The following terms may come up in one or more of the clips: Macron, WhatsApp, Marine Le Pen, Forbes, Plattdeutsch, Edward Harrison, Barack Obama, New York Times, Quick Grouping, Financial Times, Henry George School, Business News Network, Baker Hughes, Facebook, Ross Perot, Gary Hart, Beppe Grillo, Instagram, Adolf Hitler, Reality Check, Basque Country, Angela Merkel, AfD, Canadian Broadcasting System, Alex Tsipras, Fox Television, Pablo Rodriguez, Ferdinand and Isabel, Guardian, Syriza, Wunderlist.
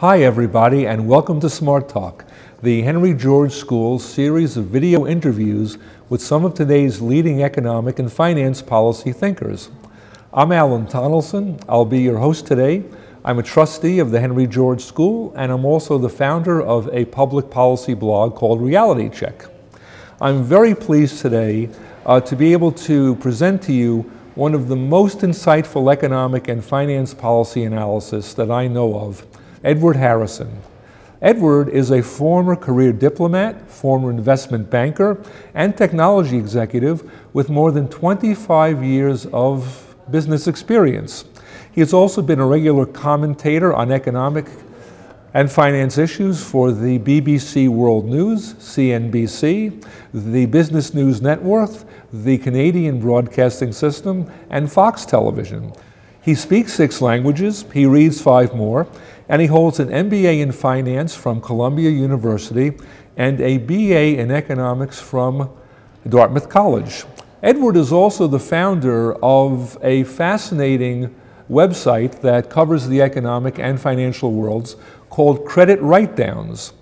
Hi everybody, and welcome to Smart Talk, the Henry George School's series of video interviews with some of today's leading economic and finance policy thinkers. I'm Alan Tonelson. I'll be your host today. I'm a trustee of the Henry George School, and I'm also the founder of a public policy blog called Reality Check. I'm very pleased today to be able to present to you one of the most insightful economic and finance policy analysis that I know of, Edward Harrison. Edward is a former career diplomat, former investment banker, and technology executive with more than 25 years of business experience. He has also been a regular commentator on economic and finance issues for the BBC World News, CNBC, the Business News Network, the Canadian Broadcasting System, and Fox Television. He speaks 6 languages, he reads 5 more, and he holds an MBA in finance from Columbia University and a BA in economics from Dartmouth College. Edward is also the founder of a fascinating website that covers the economic and financial worlds called Credit Writedowns.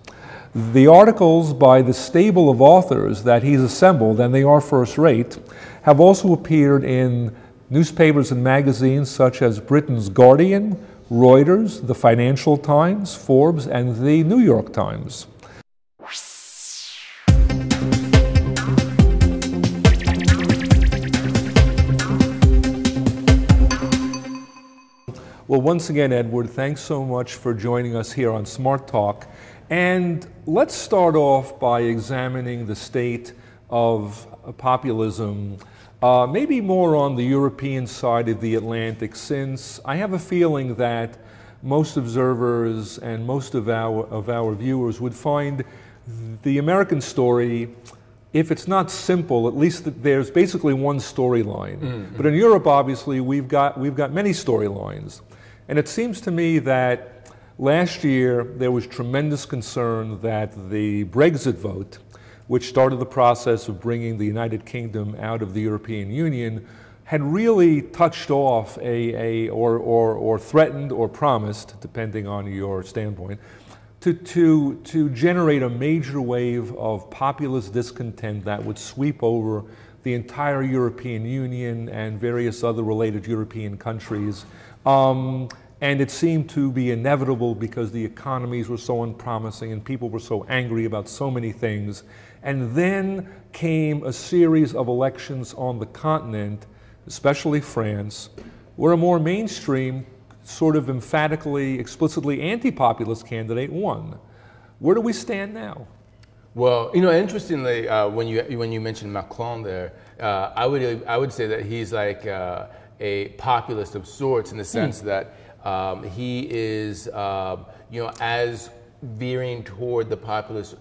The articles by the stable of authors that he's assembled, and they are first rate, have also appeared in newspapers and magazines such as Britain's Guardian, Reuters, the Financial Times, Forbes, and the New York Times. Well, once again, Edward, thanks so much for joining us here on Smart Talk. And let's start off by examining the state of populism, maybe more on the European side of the Atlantic, since I have a feeling that most observers and most of our viewers would find the American story, if it's not simple, at least that there's basically one storyline. Mm-hmm. But in Europe, obviously, we've got many storylines. And it seems to me that last year there was tremendous concern that the Brexit vote, which started the process of bringing the United Kingdom out of the European Union, had really touched off or threatened or promised, depending on your standpoint, to generate a major wave of populist discontent that would sweep over the entire European Union and various other related European countries. And it seemed to be inevitable because the economies were so unpromising and people were so angry about so many things. And then came a series of elections on the continent, especially France, where a more mainstream, sort of emphatically, explicitly anti-populist candidate won. Where do we stand now? Well, you know, interestingly, when you mentioned Macron there, I would say that he's like a populist of sorts in the sense that he is, you know, as veering toward the populist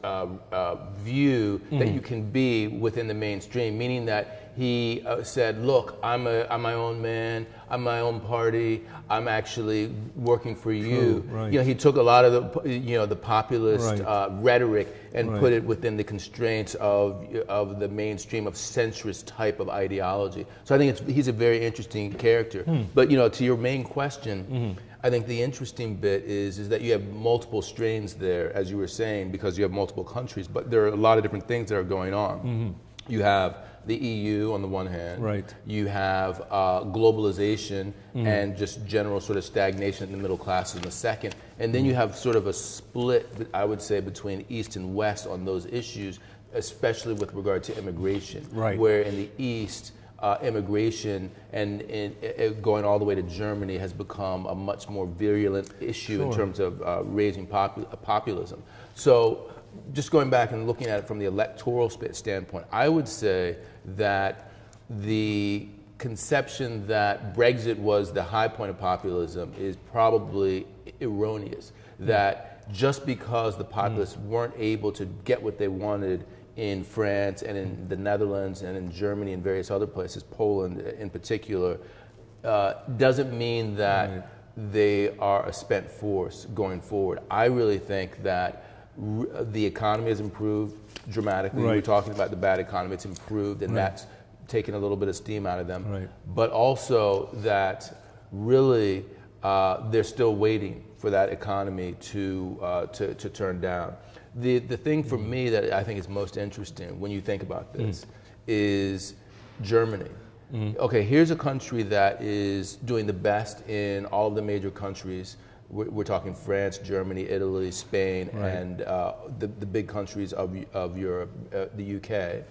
view that you can be within the mainstream, meaning that he said, "Look, I'm my own man. I'm my own party. I'm actually working for you." True, right. You know, he took a lot of the, you know, the populist right. Rhetoric and right. put it within the constraints of the mainstream of centrist type of ideology. So I think he's a very interesting character. But you know, to your main question. I think the interesting bit is that you have multiple strains there, as you were saying, because you have multiple countries, but there are a lot of different things that are going on. You have the EU on the one hand, right. you have globalization and just general sort of stagnation in the middle class in the second, and then you have sort of a split, I would say, between East and West on those issues, especially with regard to immigration, right. where in the East, immigration and going all the way to Germany has become a much more virulent issue sure. in terms of raising populism. So just going back and looking at it from the electoral standpoint, I would say that the conception that Brexit was the high point of populism is probably erroneous. That just because the populists weren't able to get what they wanted in France and in the Netherlands and in Germany and various other places, Poland in particular, doesn't mean that they are a spent force going forward. I really think that the economy has improved dramatically. Right. We're talking about the bad economy. It's improved, and right. that's taken a little bit of steam out of them. Right. But also that really they're still waiting for that economy to turn down. The thing for me that I think is most interesting when you think about this is Germany. Okay, here's a country that is doing the best in all the major countries. We're talking France, Germany, Italy, Spain, and the big countries of Europe, the UK.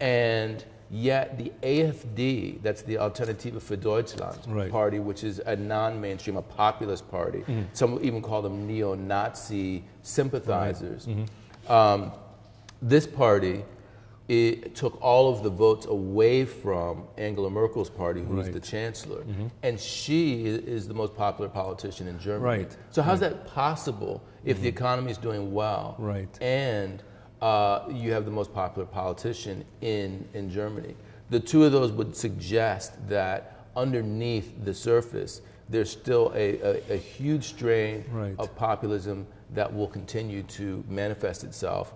And yet the AfD, that's the Alternative für Deutschland party, which is a non-mainstream, a populist party. Some will even call them neo-Nazi sympathizers. This party, it took all of the votes away from Angela Merkel's party, who's the chancellor. And she is the most popular politician in Germany. So how's that possible if the economy is doing well and you have the most popular politician in Germany? The two of those would suggest that underneath the surface, there's still a huge strain of populism that will continue to manifest itself.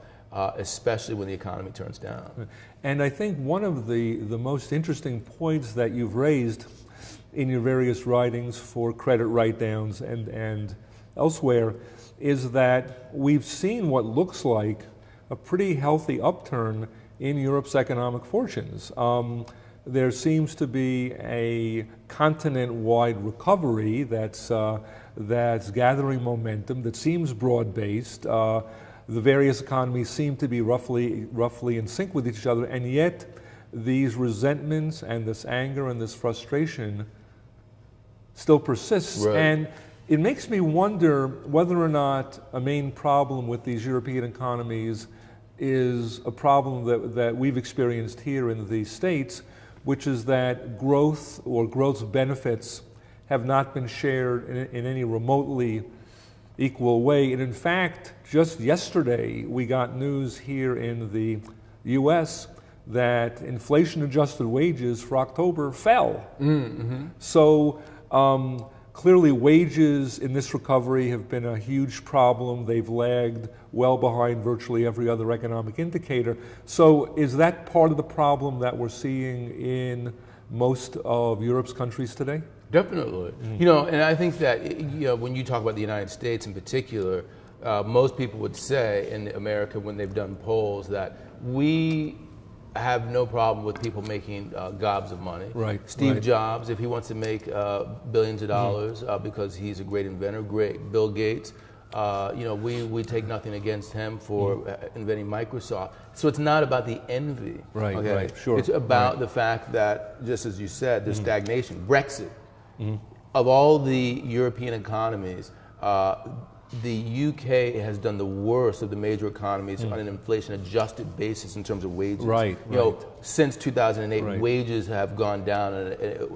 Especially when the economy turns down. And I think one of the most interesting points that you've raised in your various writings for Credit Writedowns and elsewhere is that we've seen what looks like a pretty healthy upturn in Europe's economic fortunes. There seems to be a continent-wide recovery that's gathering momentum, that seems broad-based. The various economies seem to be roughly in sync with each other, and yet these resentments and this anger and this frustration still persists. And it makes me wonder whether or not a main problem with these European economies is a problem that we've experienced here in the States, which is that growth or growth's benefits have not been shared in any remotely equal way. And in fact, just yesterday we got news here in the US that inflation adjusted wages for October fell. So clearly wages in this recovery have been a huge problem. They've lagged well behind virtually every other economic indicator. So is that part of the problem that we're seeing in most of Europe's countries today? Definitely. You know, and I think that, you know, when you talk about the United States in particular, most people would say in America when they've done polls that we have no problem with people making gobs of money. Steve Jobs, if he wants to make billions of dollars because he's a great inventor, great. Bill Gates, you know, we take nothing against him for inventing Microsoft. So it's not about the envy. It's about the fact that, just as you said, there's stagnation. Brexit. Of all the European economies, the UK has done the worst of the major economies on an inflation-adjusted basis in terms of wages. You know, since 2008, wages have gone down on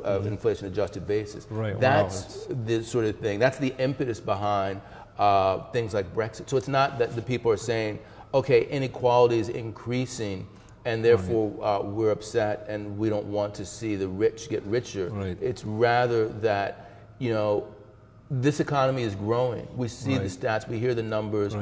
an inflation-adjusted basis. That's the sort of thing. That's the impetus behind things like Brexit. So it's not that the people are saying, okay, inequality is increasing, and therefore we're upset and we don't want to see the rich get richer. It's rather that, you know, this economy is growing. We see the stats, we hear the numbers,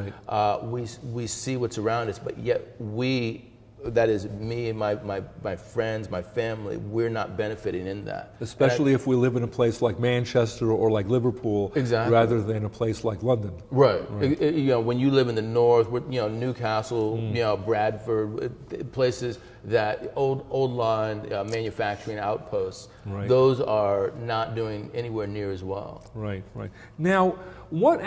we see what's around us, but yet we, that is me and my friends, my family, we're not benefiting in that. Especially if we live in a place like Manchester or like Liverpool, rather than a place like London. You know, when you live in the north, you know, Newcastle, you know, Bradford, places that old line manufacturing outposts, those are not doing anywhere near as well. Now, one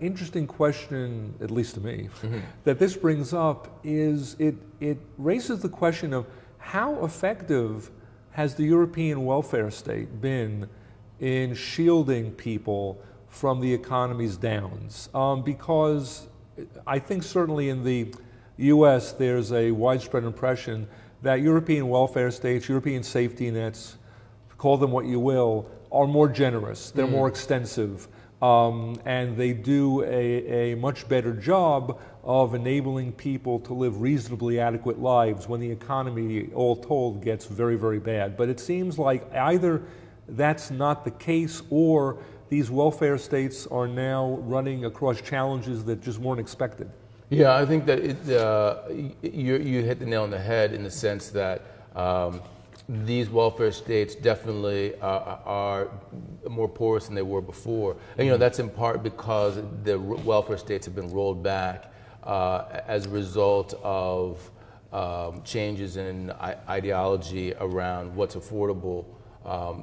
interesting question, at least to me, that this brings up is it raises the question of how effective has the European welfare state been in shielding people from the economy's downs? Because I think certainly in the U.S. there's a widespread impression that European welfare states, European safety nets, call them what you will, are more generous, they're more extensive. And they do a much better job of enabling people to live reasonably adequate lives when the economy, all told, gets very, very bad. But it seems like either that's not the case, or these welfare states are now running across challenges that just weren't expected. Yeah, I think that you hit the nail on the head in the sense that these welfare states definitely are more porous than they were before. And you know, that's in part because the welfare states have been rolled back as a result of changes in ideology around what's affordable.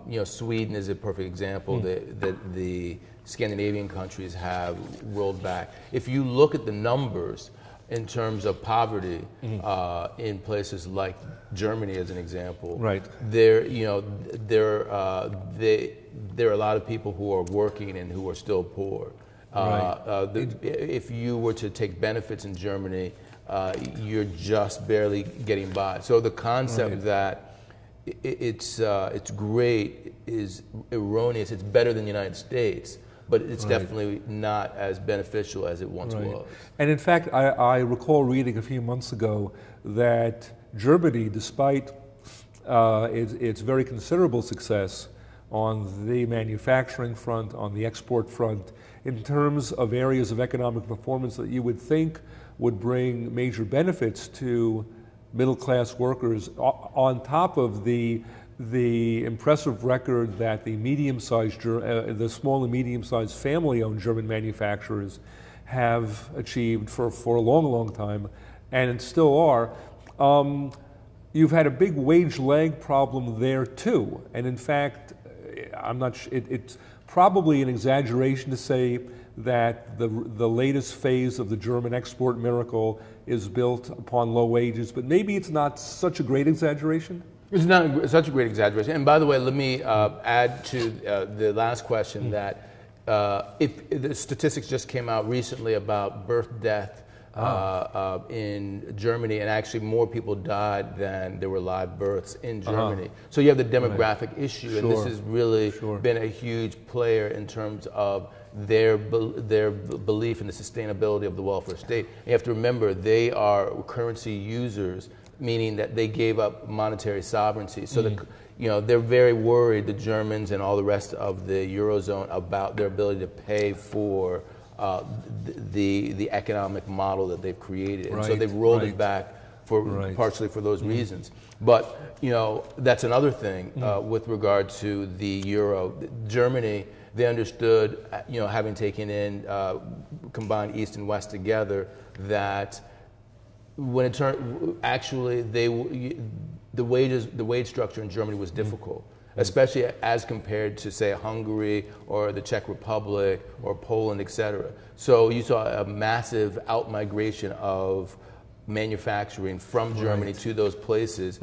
You know, Sweden is a perfect example that the Scandinavian countries have rolled back. If you look at the numbers in terms of poverty in places like Germany, as an example, there are a lot of people who are working and who are still poor. If you were to take benefits in Germany, you're just barely getting by. So the concept that it's great is erroneous. It's better than the United States, but it's definitely not as beneficial as it once was. And in fact, I recall reading a few months ago that Germany, despite its very considerable success on the manufacturing front, on the export front, in terms of areas of economic performance that you would think would bring major benefits to middle-class workers, on top of the impressive record that the medium-sized, the small and medium-sized family-owned German manufacturers have achieved for a long, long time, and still are. You've had a big wage lag problem there too, and in fact, I'm not. It's probably an exaggeration to say that the latest phase of the German export miracle is built upon low wages, but maybe it's not such a great exaggeration. It's not such a great exaggeration. And by the way, let me add to the last question that if the statistics just came out recently about birth, death in Germany, and actually more people died than there were live births in Germany. So you have the demographic issue, and this has really been a huge player in terms of their belief in the sustainability of the welfare state. You have to remember, they are currency users, meaning that they gave up monetary sovereignty. So the, you know, they're very worried, the Germans and all the rest of the Eurozone, about their ability to pay for the economic model that they've created. And so they've rolled it back for partially for those reasons. But, you know, that's another thing with regard to the euro. Germany, they understood, you know, having taken in, combined East and West together, that when it turned, actually, the wage structure in Germany was difficult, especially as compared to, say, Hungary or the Czech Republic or Poland, etc. So you saw a massive out-migration of manufacturing from Germany to those places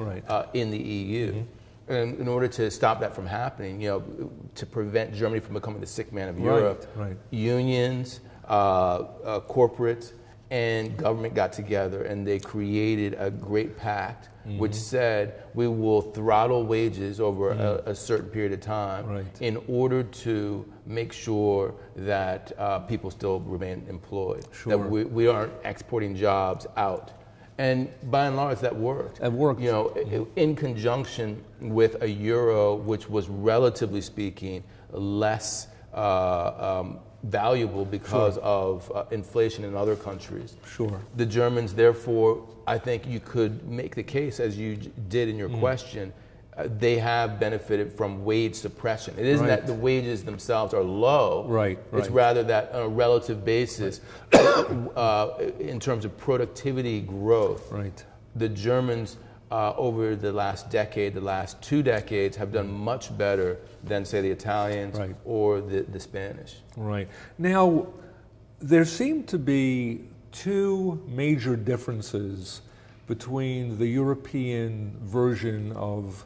in the EU. And in order to stop that from happening, you know, to prevent Germany from becoming the sick man of Europe, unions, corporates, and government got together, and they created a great pact which said we will throttle wages over a certain period of time in order to make sure that people still remain employed, that we aren't exporting jobs out. And by and large, that worked. It worked. You know, in conjunction with a euro which was, relatively speaking, less valuable because of inflation in other countries. The Germans, therefore, I think you could make the case, as you did in your question, they have benefited from wage suppression. It isn't that the wages themselves are low. It's rather that on a relative basis, in terms of productivity growth, the Germans over the last decade, the last two decades, have done much better than, say, the Italians or the Spanish. Now, there seem to be two major differences between the European version of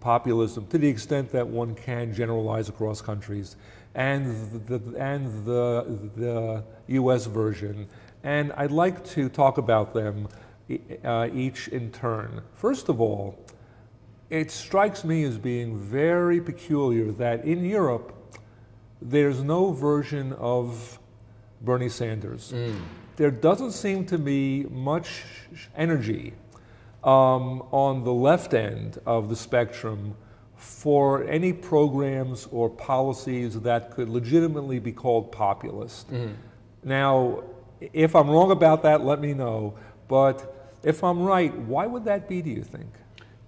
populism, to the extent that one can generalize across countries, and the U.S. version. And I'd like to talk about them each in turn. First of all, it strikes me as being very peculiar that in Europe, there's no version of Bernie Sanders. There doesn't seem to be much energy on the left end of the spectrum for any programs or policies that could legitimately be called populist. Now, if I'm wrong about that, let me know. But if I'm right, why would that be, do you think?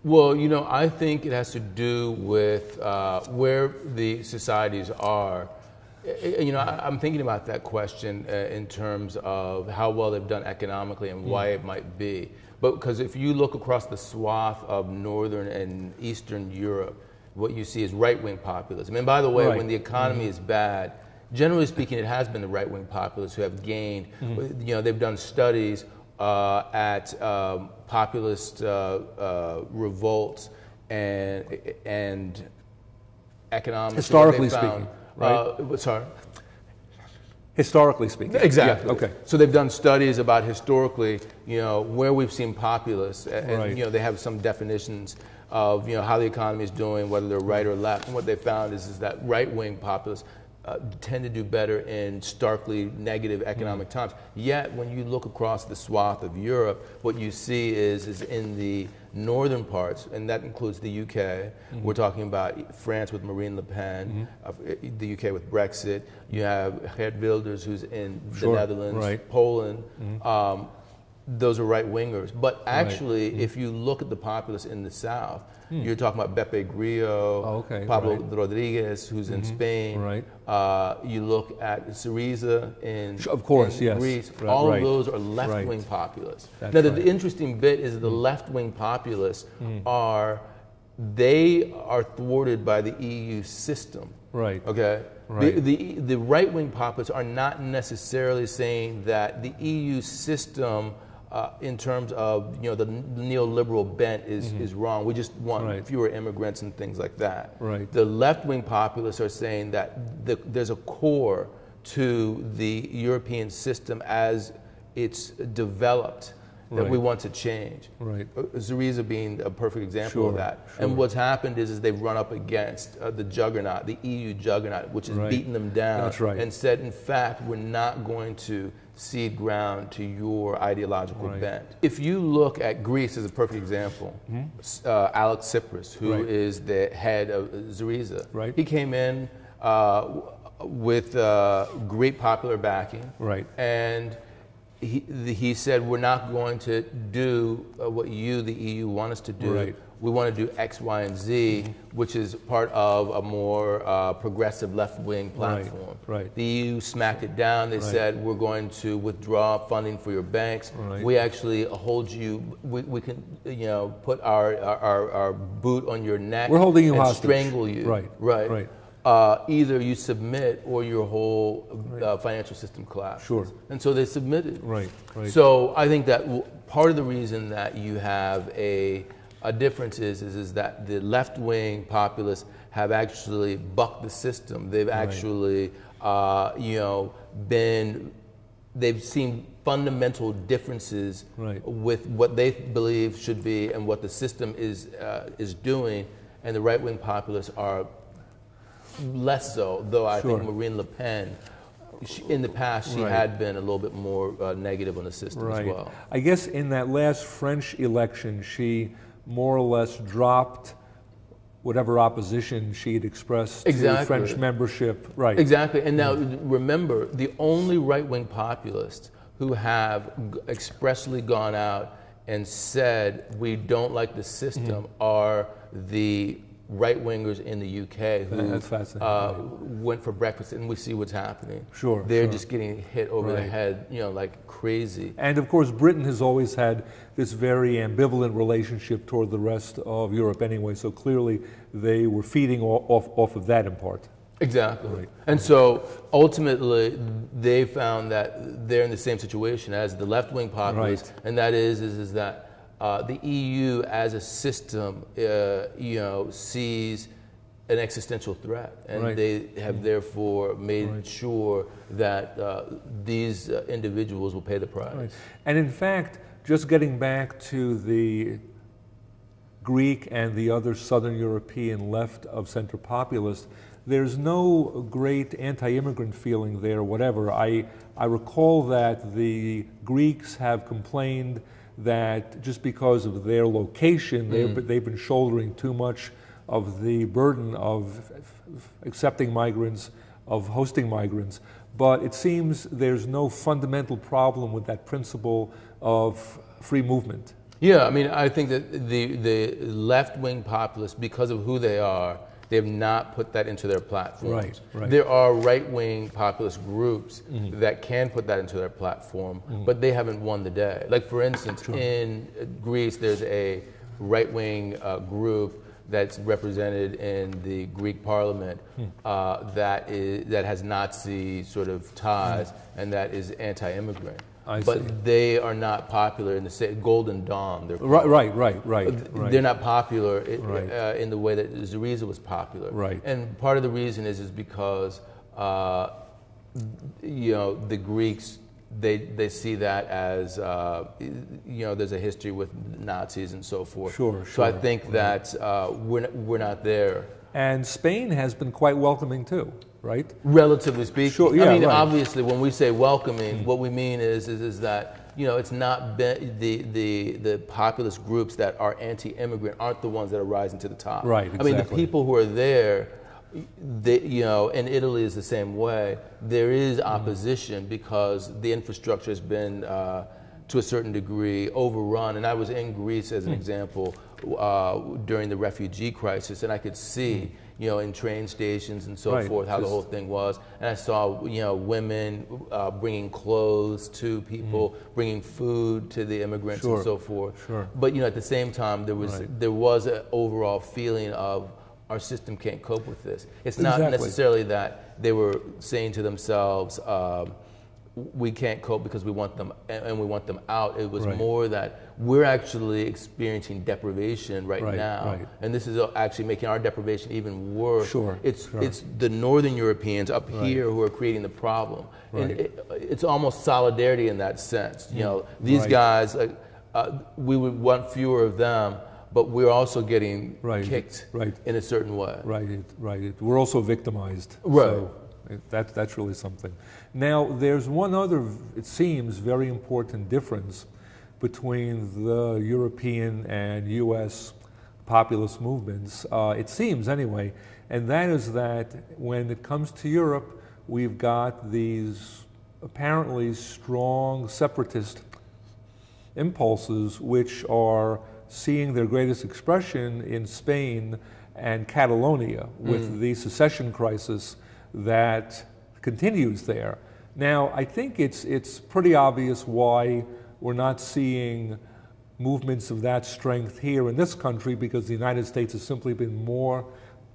Well, you know, I think it has to do with where the societies are. You know, I'm thinking about that question in terms of how well they've done economically and why it might be. But because if you look across the swath of northern and eastern Europe, what you see is right-wing populism. And by the way, when the economy is bad, generally speaking, it has been the right-wing populists who have gained. You know, they've done studies at populist revolts and economics. Historically speaking, right? Sorry? Historically speaking. Exactly. Yeah, okay. So they've done studies about historically, you know, where we've seen populists, and you know, they have some definitions of, you know, how the economy is doing, whether they're right or left. And what they found is that right-wing populists tend to do better in starkly negative economic times. Yet, when you look across the swath of Europe, what you see is in the northern parts, and that includes the UK. We're talking about France with Marine Le Pen, the UK with Brexit. You have Geert Wilders, who's in the Netherlands, Poland. Those are right-wingers. But actually, if you look at the populace in the south, you're talking about Beppe Grillo, Pablo Rodriguez, who's in Spain. You look at Syriza in, Greece. All of those are left-wing populists. That's now, the interesting bit is the left-wing populists are thwarted by the EU system. Okay. The right-wing populists are not necessarily saying that the EU system, in terms of, you know, the neoliberal bent is wrong. We just want fewer immigrants and things like that. The left-wing populists are saying that there's a core to the European system as it's developed that we want to change. Syriza being a perfect example of that. And what's happened is they've run up against the juggernaut, the EU juggernaut, which has beaten them down and said, in fact, we're not going to cede ground to your ideological bent. If you look at Greece as a perfect example, Alex Tsipras, who is the head of Syriza, he came in with great popular backing. And he said, we're not going to do what you, the EU, want us to do. We want to do X, Y, and Z, which is part of a more progressive left-wing platform. The EU smacked it down. They said, we're going to withdraw funding for your banks. We actually hold you, we can, you know, put our boot on your neck. We're holding you hostage. Strangle you. Either you submit or your whole financial system collapses. And so they submitted. So I think that part of the reason that you have a difference is that the left-wing populists have actually bucked the system. They've actually, you know, they've seen fundamental differences with what they believe should be and what the system is doing, and the right-wing populists are less so, though I think Marine Le Pen, in the past, she had been a little bit more negative on the system as well. I guess in that last French election, she more or less dropped whatever opposition she had expressed to French membership. And now, remember, the only right-wing populists who have expressly gone out and said, we don't like the system, are the right-wingers in the UK who went for breakfast, and we see what's happening. They're just getting hit over the head, you know, like crazy. And of course, Britain has always had this very ambivalent relationship toward the rest of Europe anyway, so clearly they were feeding off of that in part. And so ultimately they found that they're in the same situation as the left-wing populists, and that is that the EU as a system, you know, sees an existential threat, and they have therefore made sure that these individuals will pay the price. And in fact, just getting back to the Greek and the other Southern European left of center populist, there's no great anti-immigrant feeling there, whatever. I recall that the Greeks have complained that just because of their location, they've been shouldering too much of the burden of accepting migrants, of hosting migrants. But it seems there's no fundamental problem with that principle of free movement. Yeah, I mean, I think that the left-wing populists, because of who they are, they have not put that into their platforms. Right, right. There are right-wing populist groups that can put that into their platform, but they haven't won the day. Like, for instance, in Greece, there's a right-wing group that's represented in the Greek parliament that has Nazi sort of ties and that is anti-immigrant. But they are not popular in the state. Golden Dawn. Right. They're not popular in the way that Syriza was popular. Right. And part of the reason is because you know, the Greeks, they see that as you know, there's a history with Nazis and so forth. Sure. So I think that we're not there. And Spain has been quite welcoming too. Right? Relatively speaking. Sure, yeah, I mean, obviously, when we say welcoming, what we mean is that, you know, it's not been, the populist groups that are anti-immigrant aren't the ones that are rising to the top. Right, exactly. I mean, the people who are there, you know, and Italy is the same way, there is opposition because the infrastructure has been, to a certain degree, overrun. And I was in Greece, as an example, during the refugee crisis, and I could see you know, in train stations and so forth, how the whole thing was. And I saw, you know, women bringing clothes to people, bringing food to the immigrants and so forth. But, you know, at the same time, there was an overall feeling of our system can't cope with this. It's not necessarily that they were saying to themselves, we can't cope because we want them and we want them out. It was more that we're actually experiencing deprivation now, and this is actually making our deprivation even worse. It's the northern Europeans up here who are creating the problem, and it's almost solidarity in that sense. You know, these guys, we would want fewer of them, but we're also getting kicked in a certain way. We're also victimized. So. That's really something. Now, there's one other, it seems, very important difference between the European and U.S. populist movements, it seems anyway, and that is that when it comes to Europe, we've got these apparently strong separatist impulses which are seeing their greatest expression in Spain and Catalonia with the secession crisis that continues there. Now, I think it's pretty obvious why we're not seeing movements of that strength here in this country, because the United States has simply been more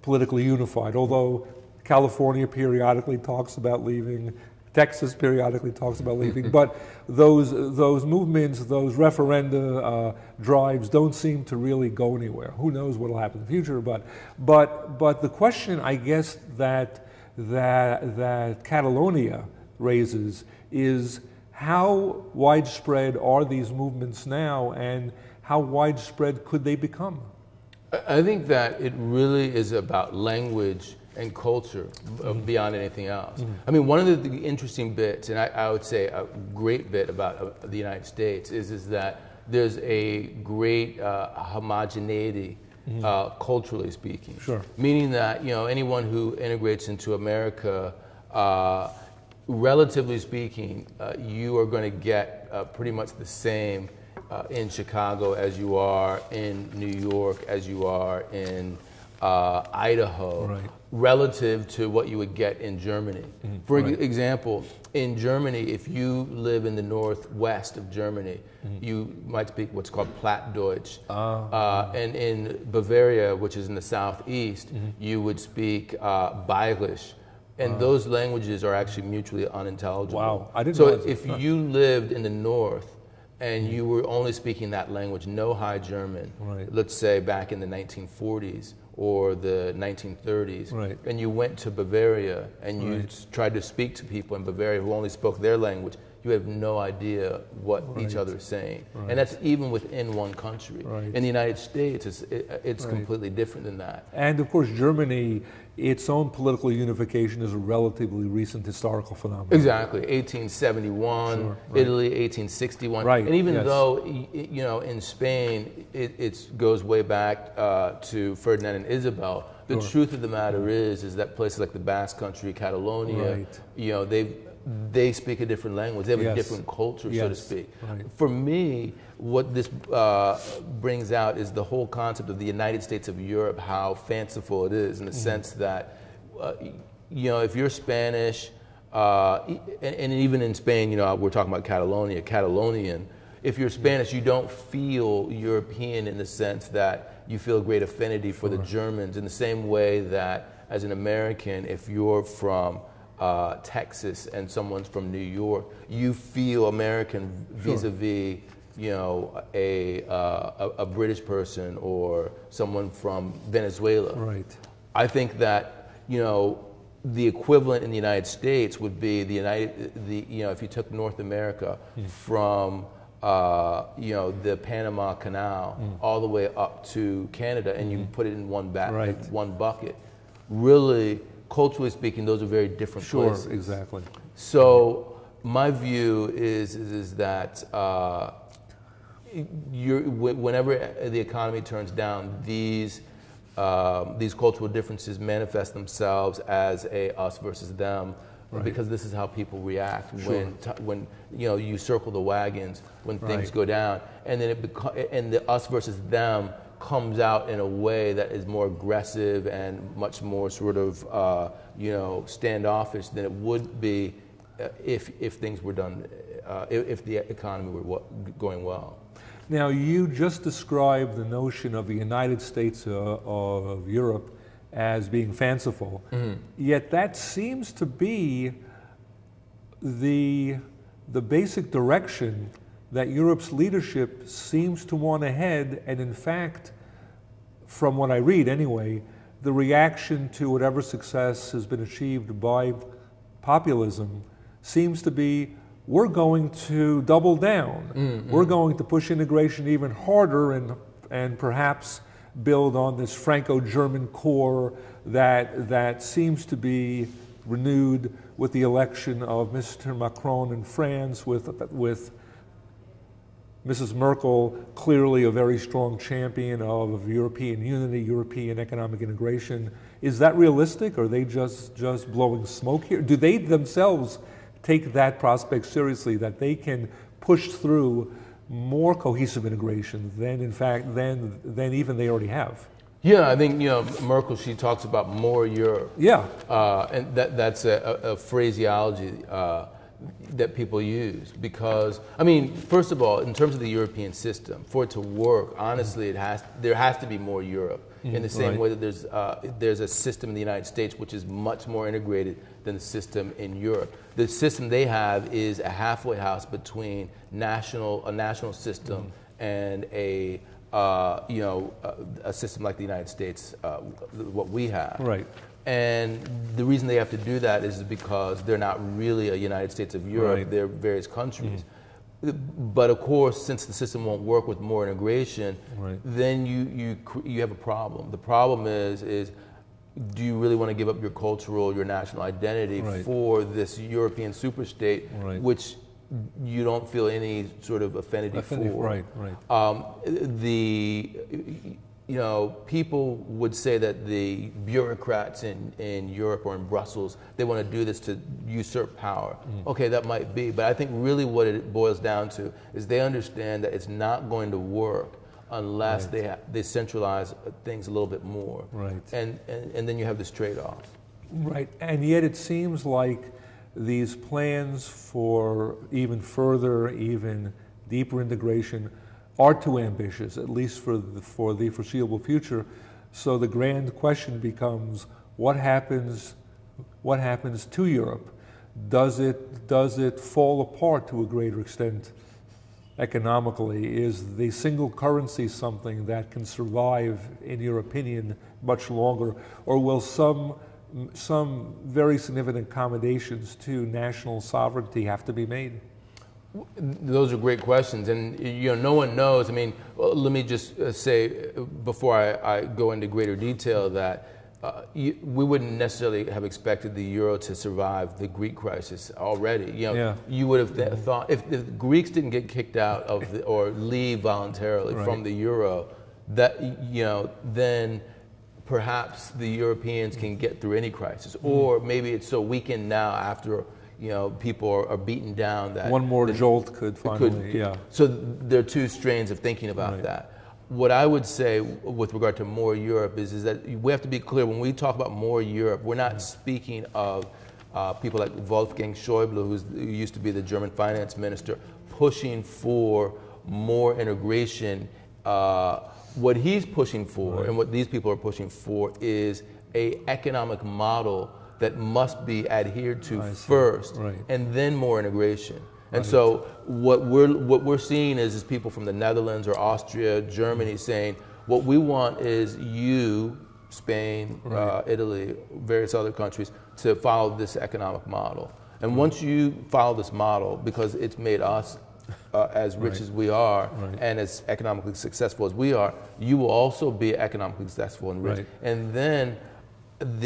politically unified, although California periodically talks about leaving, Texas periodically talks about leaving, but those movements, those referenda drives don't seem to really go anywhere. Who knows what will happen in the future, but the question, I guess, that Catalonia raises is how widespread are these movements now and how widespread could they become? I think that it really is about language and culture beyond anything else. I mean, one of the interesting bits, and I would say a great bit about the United States is that there's a great homogeneity culturally speaking, meaning that, you know, anyone who integrates into America, relatively speaking, you are going to get pretty much the same in Chicago as you are in New York, as you are in Idaho, relative to what you would get in Germany. For example, in Germany, if you live in the northwest of Germany, you might speak what's called Plattdeutsch. And in Bavaria, which is in the southeast, you would speak Bayerisch. And those languages are actually mutually unintelligible. Wow, I didn't know that. So if you lived in the north, and you were only speaking that language, no High German, let's say back in the 1940s or the 1930s, and you went to Bavaria and you tried to speak to people in Bavaria who only spoke their language, you have no idea what each other is saying. And that's even within one country. In the United States, it's completely different than that. And of course, Germany, its own political unification is a relatively recent historical phenomenon. Exactly, 1871, Italy, 1861. And even though, you know, in Spain, it goes way back to Ferdinand and Isabel, the truth of the matter is that places like the Basque Country, Catalonia, you know, they've they speak a different language. They have a different culture, so to speak. Right. For me, what this brings out is the whole concept of the United States of Europe, how fanciful it is in the sense that, you know, if you're Spanish, and even in Spain, you know, we're talking about Catalonia, Catalonian. If you're Spanish, you don't feel European in the sense that you feel great affinity for the Germans in the same way that, as an American, if you're from Texas and someone's from New York, you feel American vis-a-vis, you know, a British person or someone from Venezuela. Right. I think that, you know, the equivalent in the United States would be the you know, if you took North America from you know, the Panama Canal all the way up to Canada, and you put it in one bucket. Really, culturally speaking, those are very different places. Sure, exactly. So my view is that whenever the economy turns down, these cultural differences manifest themselves as a us versus them, because this is how people react when you know, you circle the wagons when things go down, and then and the us versus them comes out in a way that is more aggressive and much more sort of you know, standoffish than it would be if things were done if the economy were going well. Now, you just described the notion of the United States of Europe as being fanciful, yet that seems to be the basic direction that Europe's leadership seems to want to head, and in fact, from what I read anyway, the reaction to whatever success has been achieved by populism seems to be, we're going to double down. We're going to push integration even harder and perhaps build on this Franco-German core that seems to be renewed with the election of Mr. Macron in France, with Mrs. Merkel, clearly a very strong champion of European unity, European economic integration. Is that realistic? Are they just blowing smoke here? Do they themselves take that prospect seriously, that they can push through more cohesive integration than, in fact, than even they already have? Yeah, I think, you know, Merkel, she talks about more Europe. Yeah. And that's a phraseology that people use because, I mean, first of all, in terms of the European system, for it to work, honestly, there has to be more Europe. In the same way that there's a system in the United States which is much more integrated than the system in Europe. The system they have is a halfway house between a national system and you know, a system like the United States, what we have. Right. And the reason they have to do that is because they're not really a United States of Europe. Right. They're various countries. But of course, since the system won't work with more integration, then you have a problem. The problem is do you really want to give up your cultural, your national identity for this European superstate, which you don't feel any sort of affinity for? You know, people would say that the bureaucrats in Europe or in Brussels, they want to do this to usurp power. Okay, that might be, but I think really what it boils down to is they understand that it's not going to work unless they centralize things a little bit more. And then you have this trade-off. And yet it seems like these plans for even further, even deeper integration are too ambitious, at least for the foreseeable future. So the grand question becomes, what happens to Europe? Does it fall apart to a greater extent economically? Is the single currency something that can survive, in your opinion, much longer? Or will some very significant accommodations to national sovereignty have to be made? Those are great questions, and you know, no one knows. I mean, let me just say before I go into greater detail that we wouldn't necessarily have expected the euro to survive the Greek crisis already. You know, you would have thought if the Greeks didn't get kicked out of or leave voluntarily from the euro, that, you know, then perhaps the Europeans can get through any crisis, or maybe it's so weakened now after you know, people are beaten down. That one more jolt could finally, yeah. So there are two strains of thinking about that. What I would say with regard to more Europe is that we have to be clear when we talk about more Europe. We're not speaking of people like Wolfgang Schäuble, who used to be the German finance minister, pushing for more integration. What he's pushing for and what these people are pushing for is an economic model that must be adhered to first, and then more integration. And so what we're seeing is people from the Netherlands or Austria, Germany saying what we want is you, Spain, Italy, various other countries to follow this economic model. And once you follow this model, because it's made us as rich as we are and as economically successful as we are, you will also be economically successful and rich. And then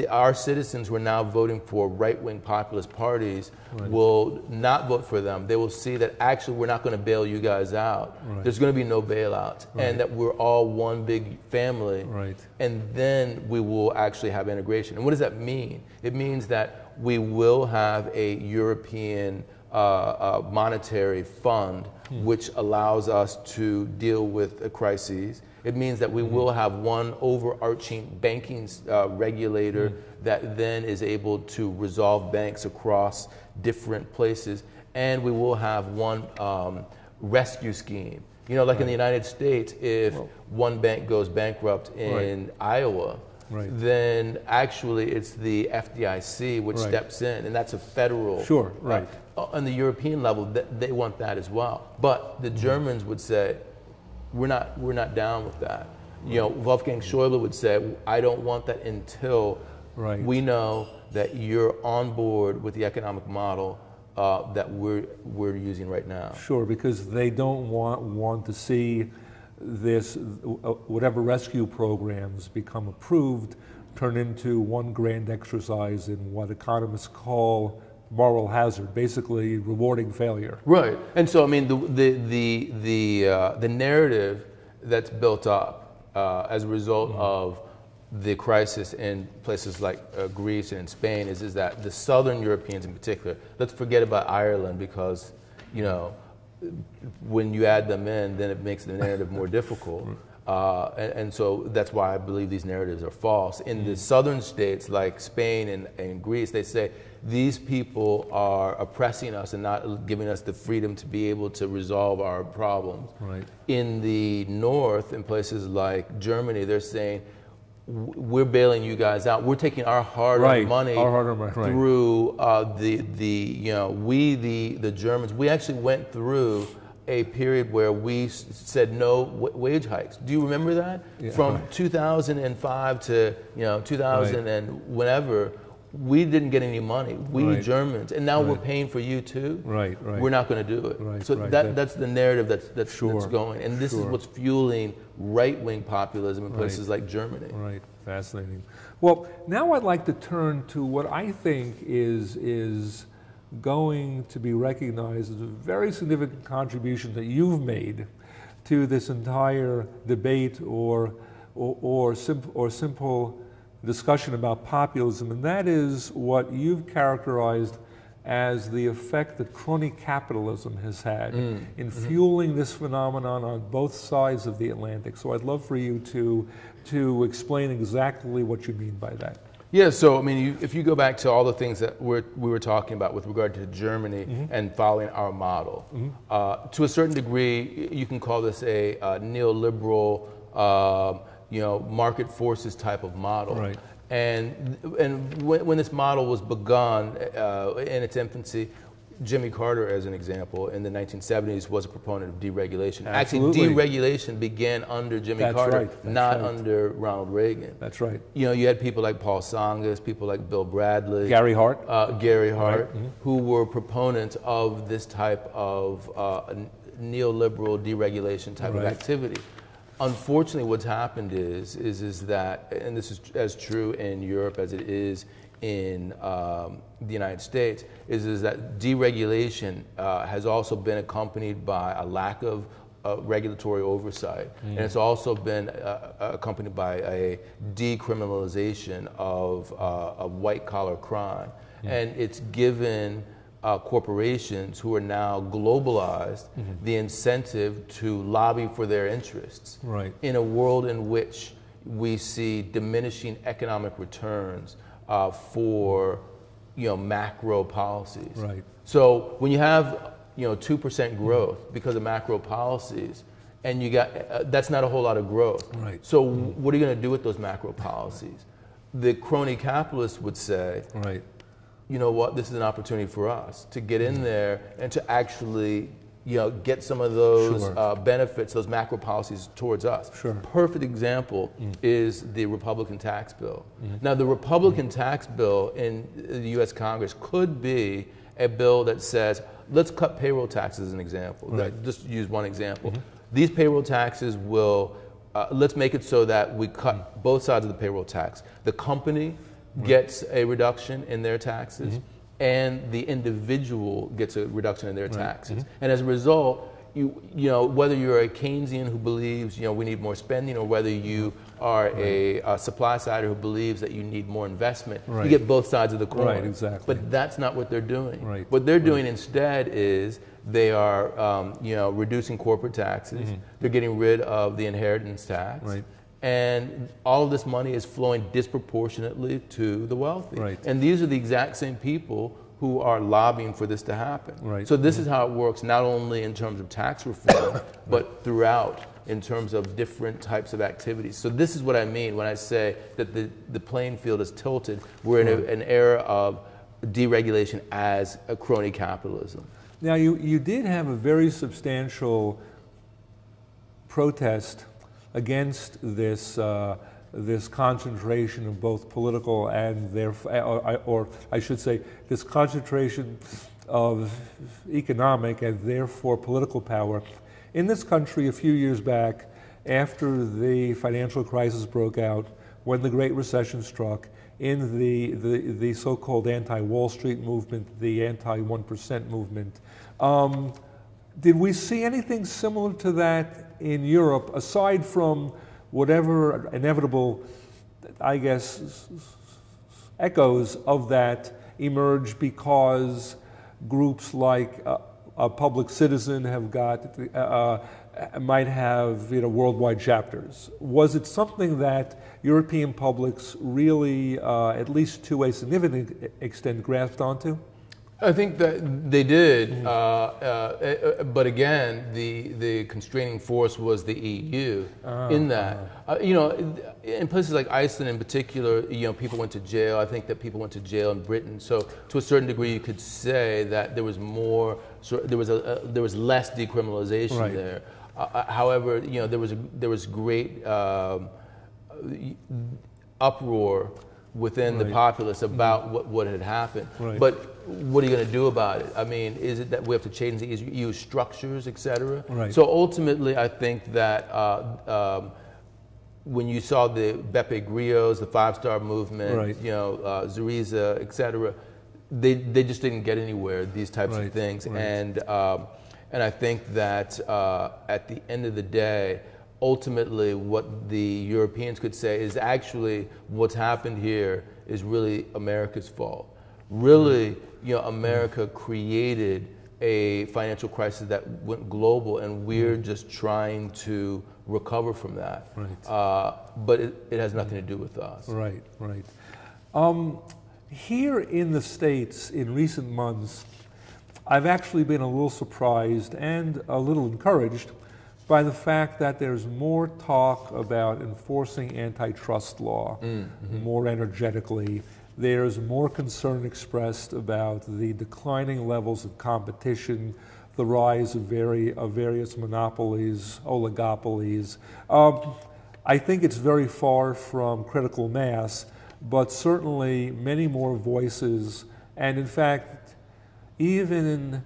our citizens who are now voting for right-wing populist parties will not vote for them. They will see that actually we're not going to bail you guys out. There's going to be no bailouts and that we're all one big family. And then we will actually have integration. And what does that mean? It means that we will have a European monetary fund which allows us to deal with crises. It means that we will have one overarching banking regulator that then is able to resolve banks across different places, and we will have one rescue scheme. You know, like in the United States, if one bank goes bankrupt in Iowa, then actually it's the FDIC which steps in, and that's a federal. On the European level, they want that as well. But the Germans would say, we're not down with that. You know, Wolfgang Schäuble would say, I don't want that until we know that you're on board with the economic model that we're using right now. Sure, because they don't want to see this, whatever rescue programs become approved, turn into one grand exercise in what economists call moral hazard, basically rewarding failure. Right, and so I mean the narrative that's built up as a result of the crisis in places like Greece and Spain is that the Southern Europeans in particular. Let's forget about Ireland because you know when you add them in, then it makes the narrative more difficult. And so that's why I believe these narratives are false. In the southern states like Spain and Greece, they say these people are oppressing us and not giving us the freedom to be able to resolve our problems. In the north, in places like Germany, they're saying we're bailing you guys out. We're taking our hard-earned money through the Germans. We actually went through a period where we said no wage hikes. Do you remember that? From 2005 to 2000 and whenever, we didn't get any money. We Germans, and now we're paying for you too. We're not going to do it. So that's the narrative that's going, and this is what's fueling right-wing populism in places like Germany. Fascinating. Well, now I'd like to turn to what I think is going to be recognized as a very significant contribution that you've made to this entire debate or simple discussion about populism, and that is what you've characterized as the effect that crony capitalism has had in fueling this phenomenon on both sides of the Atlantic. So I'd love for you to explain exactly what you mean by that. Yeah, so I mean, if you go back to all the things that we were talking about with regard to Germany and following our model, to a certain degree, you can call this a neoliberal, market forces type of model. And when this model was begun in its infancy, Jimmy Carter, as an example, in the 1970s was a proponent of deregulation. Absolutely. Actually, deregulation began under Jimmy Carter, not under Ronald Reagan. You know, you had people like Paul Tsongas, people like Bill Bradley. Gary Hart, who were proponents of this type of neoliberal deregulation type of activity. Unfortunately, what's happened is that, and this is as true in Europe as it is in the United States, is that deregulation has also been accompanied by a lack of regulatory oversight. And it's also been accompanied by a decriminalization of white-collar crime. And it's given corporations who are now globalized, the incentive to lobby for their interests, right, in a world in which we see diminishing economic returns for, you know, macro policies. Right. So when you have, you know, 2% growth because of macro policies, and you got that's not a whole lot of growth. Right. So what are you going to do with those macro policies? The crony capitalists would say, right, you know what, this is an opportunity for us to get in there and to actually, you know, get some of those benefits, those macro policies towards us. Sure. Perfect example is the Republican tax bill. Now, the Republican tax bill in the U.S. Congress could be a bill that says, let's cut payroll taxes as an example. Right. That, just use one example. These payroll taxes will, let's make it so that we cut both sides of the payroll tax. The company gets a reduction in their taxes, and the individual gets a reduction in their taxes. And as a result, you know, whether you're a Keynesian who believes, you know, we need more spending, or whether you are a supply sider who believes that you need more investment, you get both sides of the coin. Right, exactly. But that's not what they're doing. Right. What they're doing instead is they are, you know, reducing corporate taxes. They're getting rid of the inheritance tax. Right. And all of this money is flowing disproportionately to the wealthy. Right. And these are the exact same people who are lobbying for this to happen. Right. So this is how it works, not only in terms of tax reform, but throughout in terms of different types of activities. So this is what I mean when I say that the playing field is tilted. We're in an era of deregulation as a crony capitalism. Now, you did have a very substantial protest against this this concentration of both political and or I should say this concentration of economic and therefore political power in this country a few years back, after the financial crisis broke out, when the Great Recession struck, in the so-called anti-Wall Street movement, the anti-1% movement. Did we see anything similar to that in Europe, aside from whatever inevitable, I guess, echoes of that emerge because groups like Public Citizen have got, might have, you know, worldwide chapters? Was it something that European publics really, at least to a significant extent, grasped onto? I think that they did, but again, the constraining force was the EU in that. You know, in places like Iceland in particular, you know, people went to jail. I think that people went to jail in Britain. So to a certain degree, you could say that there was more, there was less decriminalization there. However, you know, there was great uproar within the populace about what had happened. But what are you going to do about it? I mean, is it that we have to change the EU structures, et cetera? So ultimately, I think that when you saw the Beppe Grillos, the five-star movement, you know, Syriza, et cetera, they just didn't get anywhere, these types of things. And I think that at the end of the day, ultimately what the Europeans could say is actually what's happened here is really America's fault. Really, you know, America created a financial crisis that went global, and we're just trying to recover from that. But it has nothing to do with us. Here in the States in recent months, I've actually been a little surprised and a little encouraged by the fact that there's more talk about enforcing antitrust law more energetically. There's more concern expressed about the declining levels of competition, the rise of various monopolies, oligopolies. I think it's very far from critical mass, but certainly many more voices, and in fact, even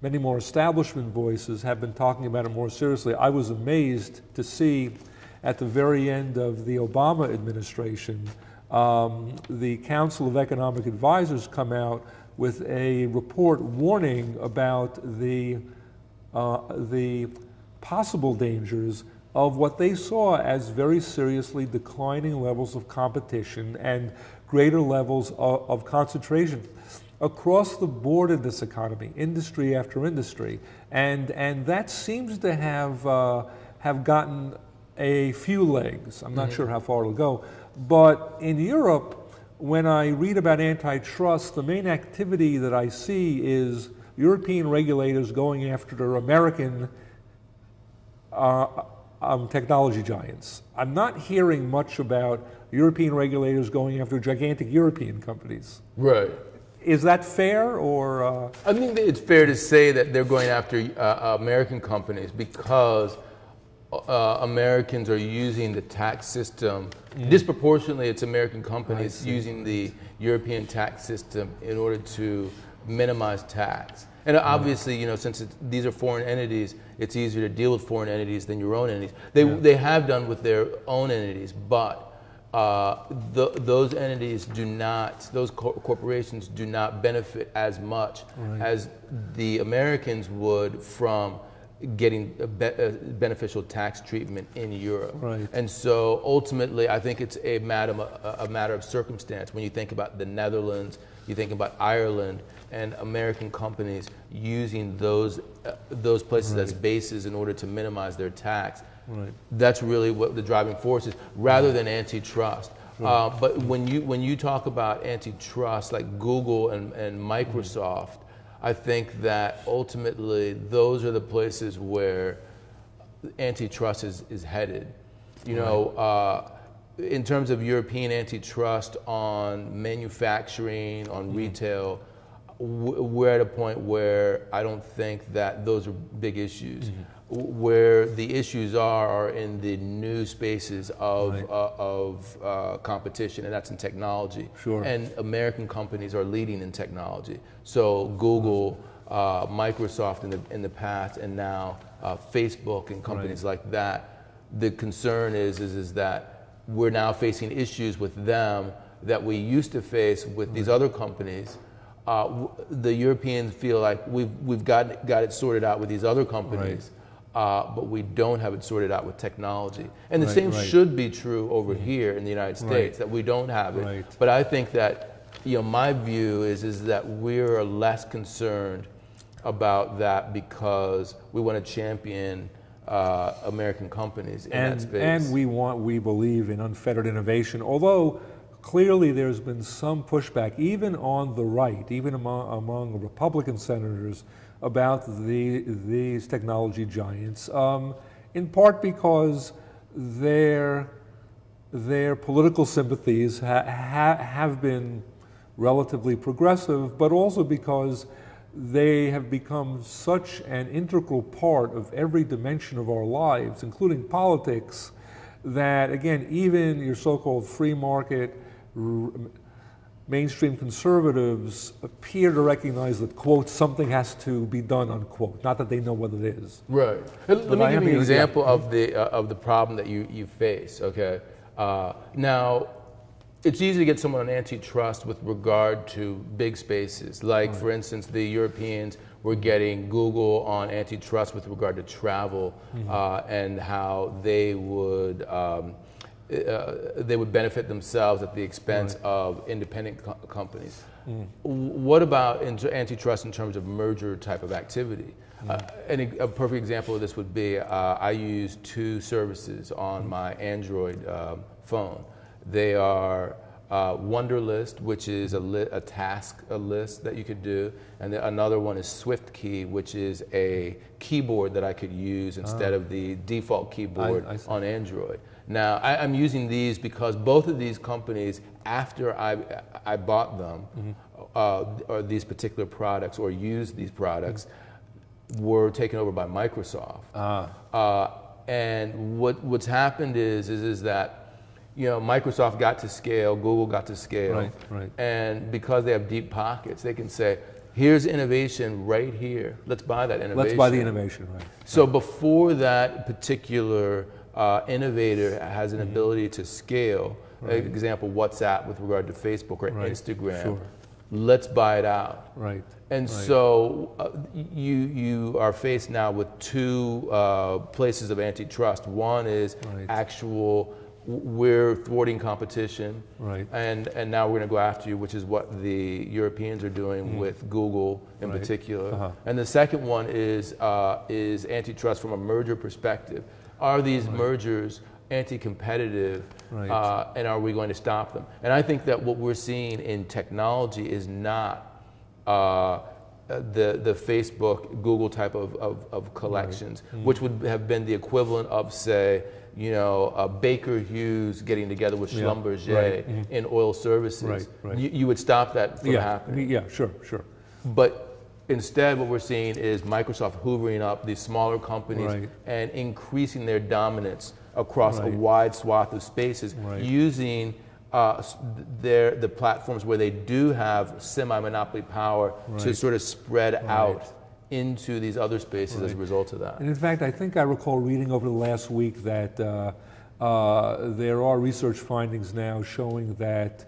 many more establishment voices have been talking about it more seriously. I was amazed to see at the very end of the Obama administration, the Council of Economic Advisors come out with a report warning about the possible dangers of what they saw as very seriously declining levels of competition and greater levels of concentration. across the board in this economy, industry after industry, and that seems to have gotten a few legs. I'm not sure how far it'll go, but in Europe, when I read about antitrust, the main activity that I see is European regulators going after their American technology giants. I'm not hearing much about European regulators going after gigantic European companies. Right. Is that fair, or? I think that it's fair to say that they're going after American companies because Americans are using the tax system. Disproportionately, it's American companies using the European tax system in order to minimize tax. And obviously, you know, since these are foreign entities, it's easier to deal with foreign entities than your own entities. They have done with their own entities, but those entities do not, those corporations do not benefit as much as the Americans would from getting a beneficial tax treatment in Europe. And so ultimately, I think it's a matter of circumstance. When you think about the Netherlands, you think about Ireland, and American companies using those places as bases in order to minimize their tax. That's really what the driving force is, rather than antitrust. But when you talk about antitrust, like Google and Microsoft, I think that ultimately those are the places where antitrust is headed. You know, in terms of European antitrust on manufacturing, on retail, we're at a point where I don't think that those are big issues. Where the issues are in the new spaces of competition, and that's in technology. And American companies are leading in technology. So Google, Microsoft in the past, and now Facebook and companies like that. The concern is that we're now facing issues with them that we used to face with these other companies. The Europeans feel like we've got it sorted out with these other companies. But we don't have it sorted out with technology. And the same should be true over here in the United States, that we don't have it. But I think that, you know, my view is that we're less concerned about that because we want to champion American companies in that space. And we believe in unfettered innovation, although clearly there's been some pushback, even on the right, even among Republican senators, about these technology giants, in part because their political sympathies have been relatively progressive, but also because they have become such an integral part of every dimension of our lives, including politics, that again, even your so-called free market mainstream conservatives appear to recognize that, quote, something has to be done, unquote. Not that they know what it is. Right. Let me give you an example of the problem that you face, okay? Now, it's easy to get someone on antitrust with regard to big spaces. Like, for instance, the Europeans were getting Google on antitrust with regard to travel and how they would benefit themselves at the expense of independent companies. What about antitrust in terms of merger type of activity? And a perfect example of this would be I use two services on my Android phone. They are Wunderlist, which is a list that you could do, and then another one is SwiftKey, which is a keyboard that I could use instead of the default keyboard on Android. Now, I'm using these because both of these companies, after I bought them, or these particular products, or used these products, were taken over by Microsoft. And what's happened is that, you know, Microsoft got to scale, Google got to scale, and because they have deep pockets, they can say, here's innovation right here. Let's buy that innovation. Let's buy the innovation, So before that particular innovator has an ability to scale, for example, WhatsApp with regard to Facebook or Instagram, let's buy it out. And so you are faced now with two places of antitrust. One is actual we're thwarting competition, right? And now we're going to go after you, which is what the Europeans are doing with Google in particular. And the second one is antitrust from a merger perspective. Are these mergers anti-competitive, and are we going to stop them? And I think that what we're seeing in technology is not the Facebook, Google type of collections, which would have been the equivalent of, say, you know, Baker Hughes getting together with Schlumberger in oil services. You would stop that from happening. But instead, what we're seeing is Microsoft hoovering up these smaller companies and increasing their dominance across a wide swath of spaces, using the platforms where they do have semi-monopoly power to sort of spread out into these other spaces as a result of that. And in fact, I think I recall reading over the last week that there are research findings now showing that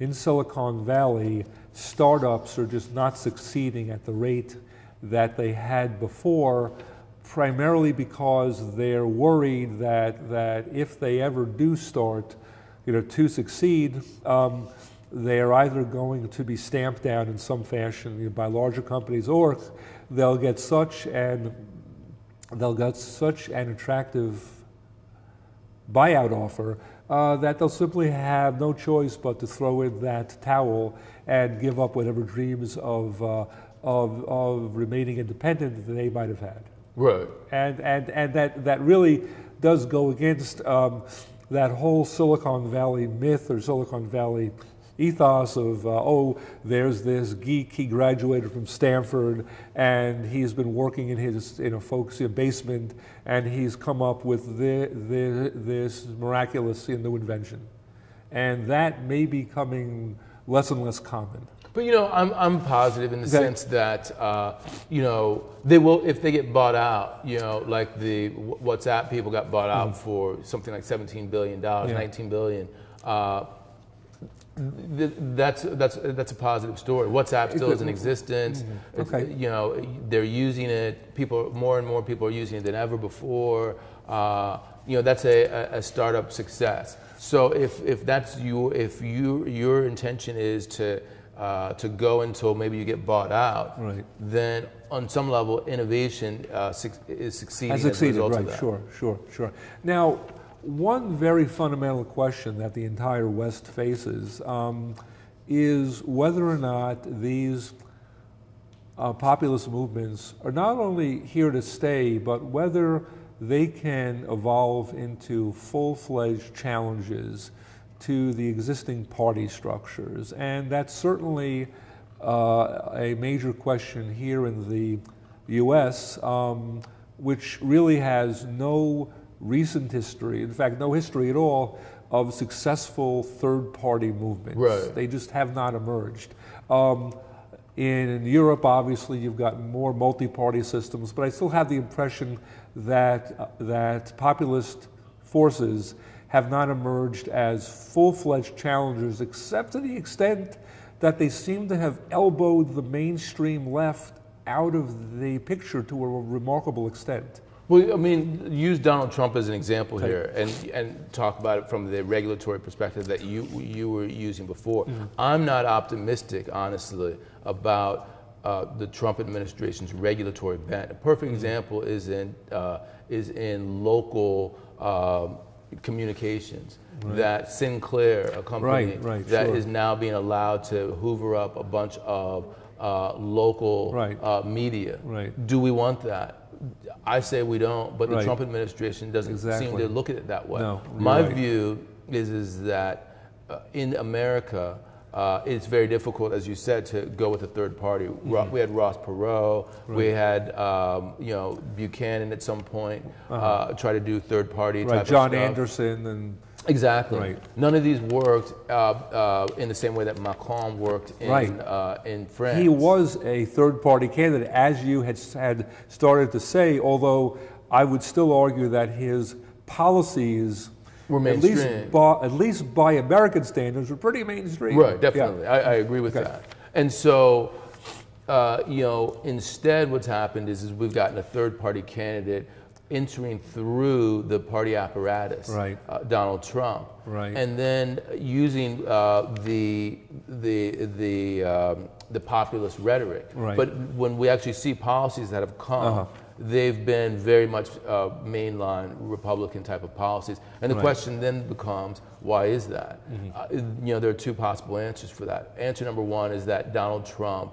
in Silicon Valley, startups are just not succeeding at the rate that they had before, primarily because they're worried that, if they ever do start to succeed, they're either going to be stamped down in some fashion by larger companies, or they'll get such an attractive buyout offer that they'll simply have no choice but to throw in that towel and give up whatever dreams of remaining independent that they might have had. Right. And that really does go against that whole Silicon Valley myth or Silicon Valley ethos of, oh, there's this geek, he graduated from Stanford, and he's been working in his folks' basement, and he's come up with this miraculous new invention. And that may be becoming less and less common. But I'm positive in the sense that they will, if they get bought out, like the WhatsApp people got bought out for something like $17 billion, $19 billion. That's a positive story. WhatsApp still is in existence. They're using it. People, more and more people are using it than ever before. That's a startup success. So if that's you, your intention is to go until maybe you get bought out, then on some level innovation is succeeding as a result of that. Sure. Now, one very fundamental question that the entire West faces is whether or not these populist movements are not only here to stay, but whether they can evolve into full-fledged challenges to the existing party structures. And that's certainly a major question here in the US, which really has no recent history, in fact, no history at all, of successful third-party movements. They just have not emerged. In Europe, obviously, you've got more multi-party systems, but I still have the impression that, populist forces have not emerged as full-fledged challengers, except to the extent that they seem to have elbowed the mainstream left out of the picture to a remarkable extent. Well, I mean, use Donald Trump as an example here, and talk about it from the regulatory perspective that you were using before. I'm not optimistic, honestly, about the Trump administration's regulatory bent. A perfect example is in local communications. That Sinclair, a company that is now being allowed to hoover up a bunch of local media. Do we want that? I say we don't, but the Trump administration doesn't seem to look at it that way. My view is that in America, it's very difficult, as you said, to go with a third party. We had Ross Perot, we had Buchanan at some point try to do third party type John of stuff. Anderson and none of these worked in the same way that Macron worked in France. He was a third-party candidate, as you had started to say, although I would still argue that his policies were mainstream. At least by American standards, were pretty mainstream. Definitely. Yeah. I agree with that. And so, instead what's happened is we've gotten a third-party candidate entering through the party apparatus, right. Donald Trump, right. and then using the populist rhetoric. Right. But when we actually see policies that have come, they've been very much mainline Republican type of policies. And the right. question then becomes, why is that? You know, there are two possible answers for that. Answer number one is that Donald Trump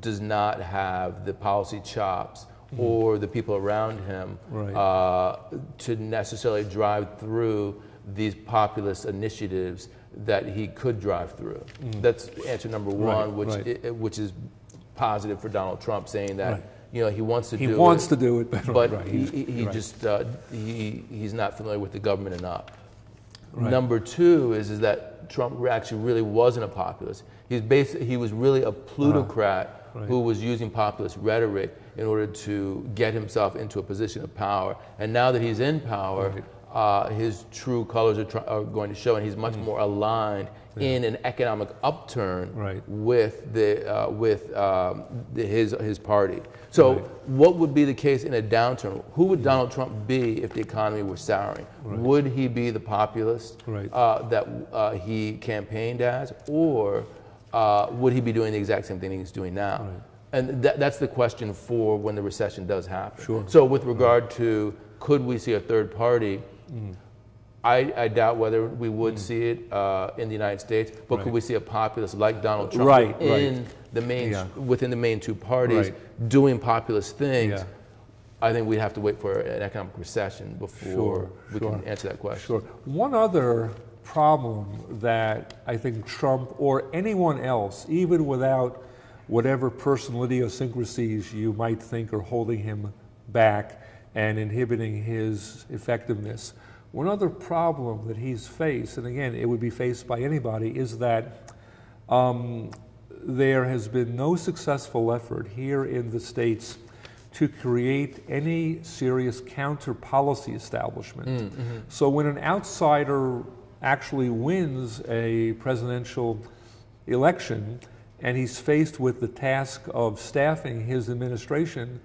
does not have the policy chops or the people around him right. To necessarily drive through these populist initiatives that he could drive through. That's answer number one, right, which is positive for Donald Trump, saying that you know, he wants to do it, but right. he just he's not familiar with the government enough. Right. Number two is that Trump actually really wasn't a populist. He was really a plutocrat who was using populist rhetoric in order to get himself into a position of power. And now that he's in power, his true colors are going to show, and he's much more aligned in an economic upturn with the his party. So what would be the case in a downturn? Who would Donald Trump be if the economy were souring? Would he be the populist that he campaigned as, or would he be doing the exact same thing he's doing now? And that's the question for when the recession does happen. So with regard to could we see a third party, I doubt whether we would see it in the United States, but could we see a populist like Donald Trump within the main two parties doing populist things? I think we'd have to wait for an economic recession before we can answer that question. One other problem that I think Trump or anyone else, even without whatever personal idiosyncrasies you might think are holding him back and inhibiting his effectiveness, one other problem that he's faced, and again, it would be faced by anybody, is that there has been no successful effort here in the States to create any serious counter-policy establishment. So when an outsider actually wins a presidential election and he's faced with the task of staffing his administration,